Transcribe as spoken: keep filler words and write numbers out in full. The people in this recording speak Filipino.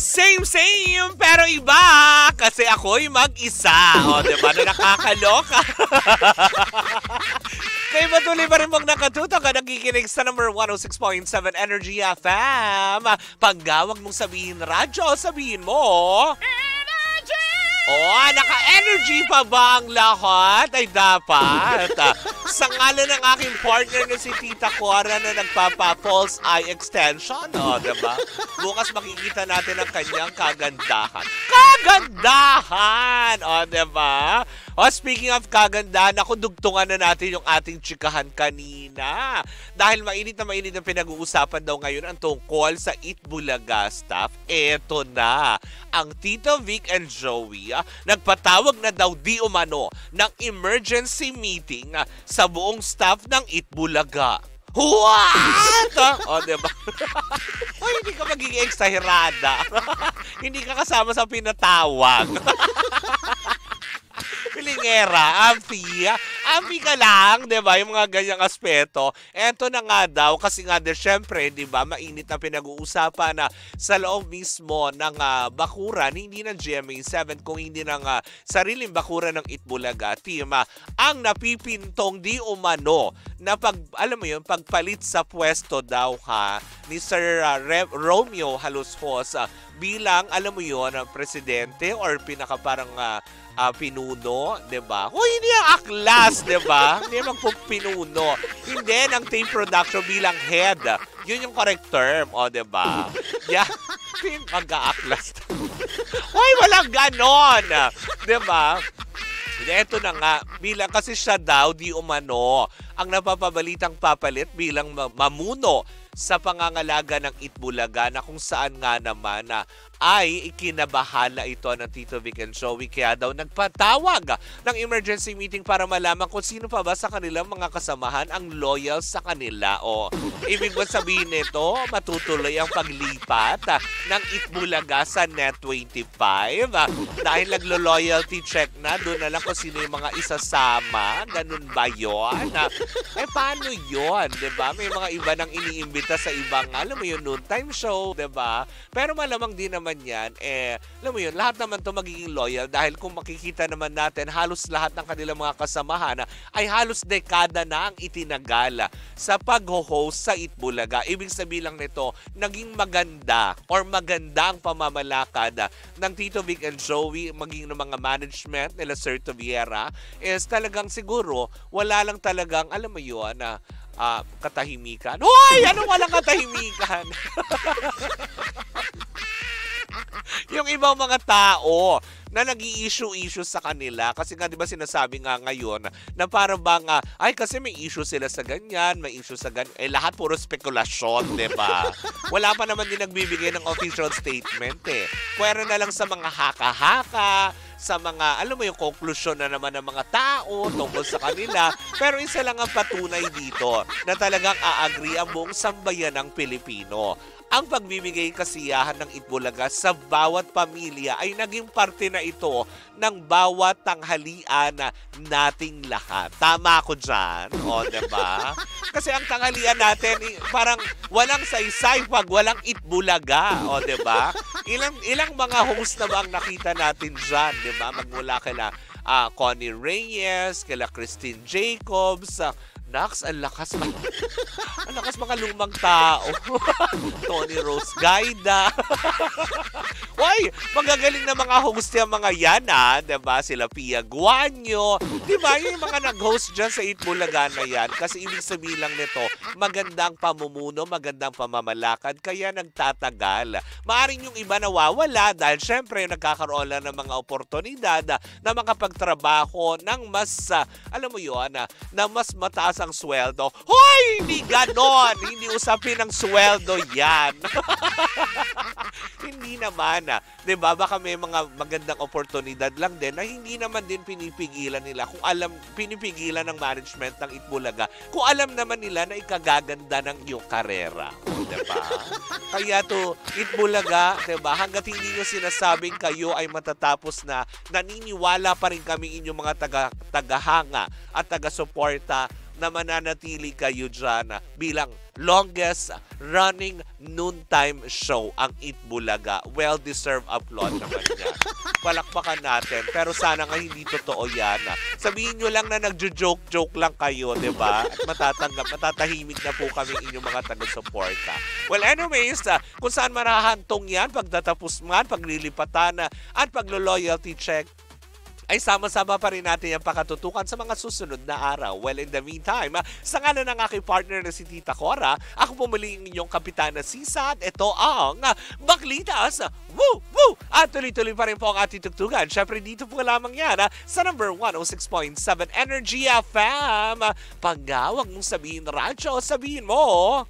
Same, same, pero iba. Kasi ako'y mag-isa. O, diba? Na nakakaloka. Kaya patuloy pa rin mong nakatutok at nakikinig sa number one oh six point seven Energy F M. Panggawag mong sabihin radyo, sabihin mo... Energy! Oh, naka-energy pa ba ang lahat? Ay, dapat. Sa ngalan ng aking partner na si Tita Cora na nagpapa-false eye extension. O, oh, diba? Bukas makikita natin ang kanyang kagandahan. Kagandahan! O, oh, diba? Oh, speaking of kagandahan, ako dugtungan na natin yung ating chikahan kanina. Dahil mainit na mainit ang pinag-uusapan daw ngayon ang tungkol sa Eat Bulaga staff. Eto na, ang Tito Vic and Joey ah, nagpatawag na daw di umano ng emergency meeting ah, sa buong staff ng Eat Bulaga. What? O, oh, diba? Oh, hindi ka magiging eksahirada. Hindi ka kasama sa pinatawag. Pilingera, ampi, ampi ka lang, di ba? Yung mga ganyang aspeto. Eto na nga daw, kasi nga din, syempre, di ba, mainit na pinag-uusapan na sa loob mismo ng uh, bakuran, hindi ng G M A seven, kung hindi ng uh, sariling bakuran ng Eat Bulaga team, uh, ang napipintong di umano na pag, alam mo yun, pagpalit sa pwesto daw ha, ni Sir uh, Re Romeo Halos-Hos, uh, bilang, alam mo yun, uh, presidente or pinaka parang uh, Uh, pinuno, diba? Hoy, hindi ang aklas, diba? Hindi magpupinuno. Hindi, ng team production bilang head. Yun yung correct term, o, diba? Yeah, mag-aaklas. Hoy, walang ganon! Diba? Ito na nga, bilang kasi siya daw di umano ang napapabalitang papalit bilang mamuno sa pangangalaga ng Eat Bulaga na kung saan nga naman na ay ikinabahala ito ng Tito Vic and Joey. Kaya daw nagpatawag ng emergency meeting para malaman kung sino pa ba sa kanilang mga kasamahan ang loyal sa kanila. O, ibig ba sabihin nito, matutuloy ang paglipat ah, ng Eat Bulaga sa Net twenty-five ah, dahil naglo-loyalty check na, doon na lang kung sino yung mga isasama. Ganun ba yun? Ah, eh, paano yun? Diba? May mga iba nang iniimbita sa ibang, alam mo yun, noontime show, diba? Pero malamang din naman yan, eh, alam mo yun, lahat naman to magiging loyal dahil kung makikita naman natin, halos lahat ng kanilang mga kasamahan ay halos dekada na ang itinagala sa pag-host sa Eat Bulaga. Ibig sabihin lang nito, naging maganda or maganda ang pamamalakad ng Tito Vic and Joey, maging ng mga management nila Sir Toviera, is talagang siguro, wala lang talagang, alam mo yun, na uh, katahimikan. Hoy! Anong walang katahimikan? Yung ibang mga tao na nag-i-issue-issue sa kanila. Kasi nga, di ba sinasabi nga ngayon na parang bang, uh, ay kasi may issue sila sa ganyan, may issue sa ganyan. Eh, lahat puro spekulasyon, di ba? Wala pa naman din nagbibigay ng official statement, eh. Pwera na lang sa mga haka-haka, sa mga, alam mo yung konklusyon na naman ng mga tao tungkol sa kanila. Pero isa lang ang patunay dito na talagang a-agree ang buong sambayan ng Pilipino. Ang pagbibigay kasiyahan ng Eat Bulaga sa bawat pamilya ay naging parte na ito ng bawat tanghalian nating lahat. Tama ko dyan. O, diba? Kasi ang tanghalian natin, parang walang saysay pag walang Eat Bulaga. O, diba? Ilang, ilang mga host na ba ang nakita natin dyan? Diba? Magmula kila uh, Connie Reyes, kila Christine Jacobs, uh, Naks, ang lakas, ang lakas mga lumang tao. Tony Rose Gaida. Why? Magagaling na mga host yung mga yan, ha? Diba? Sila Pia Guanyo. Diba? Yung mga nag-host dyan sa Eat Bulaga na yan. Kasi ibig sabihin lang nito, magandang pamumuno, magandang pamamalakad, kaya nagtatagal. Maaring yung iba nawawala dahil syempre nagkakaroon lang ng mga oportunidad na makapagtrabaho ng mas, uh, alam mo yun, uh, na mas mataas ang sweldo. Hoy! Hindi ganon! Hindi usapin ang sweldo yan. Hindi naman. Ah. Diba? Baka may mga magandang oportunidad lang din na hindi naman din pinipigilan nila kung alam, pinipigilan ng management ng Eat Bulaga kung alam naman nila na ikagaganda ng iyong karera. O, diba? Kaya to, Eat Bulaga, diba? Hanggat hindi nyo sinasabing kayo ay matatapos na, naniniwala pa rin kami inyong mga taga, tagahanga at taga-suporta na mananatili kayo dyan bilang longest running noontime show ang Eat Bulaga. Well-deserved applause naman yan. Palakpakan natin. Pero sana nga hindi totoo yan. Sabihin nyo lang na nagjo-joke-joke lang kayo, di ba? At matatanggap, matatahimik na po kami inyong mga taga-suporta. Well, anyways, kung saan marahantong yan, pagdatapos man, paglilipatan, at paglo-loyalty check, ay sama-sama pa rin natin ang pakatutukan sa mga susunod na araw. Well, in the meantime, sa ngalan ng aking partner na si Tita Cora, ako pumuli ang inyong Kapitana Sisa at ito ang Baklitas! Woo! Woo! At tuloy-tuloy pa rin po ang ating tugtugan. Siyempre, dito po lamang yan sa number one oh six point seven Energy F M. Pag wag mong sabihin radyo, sabihin mo...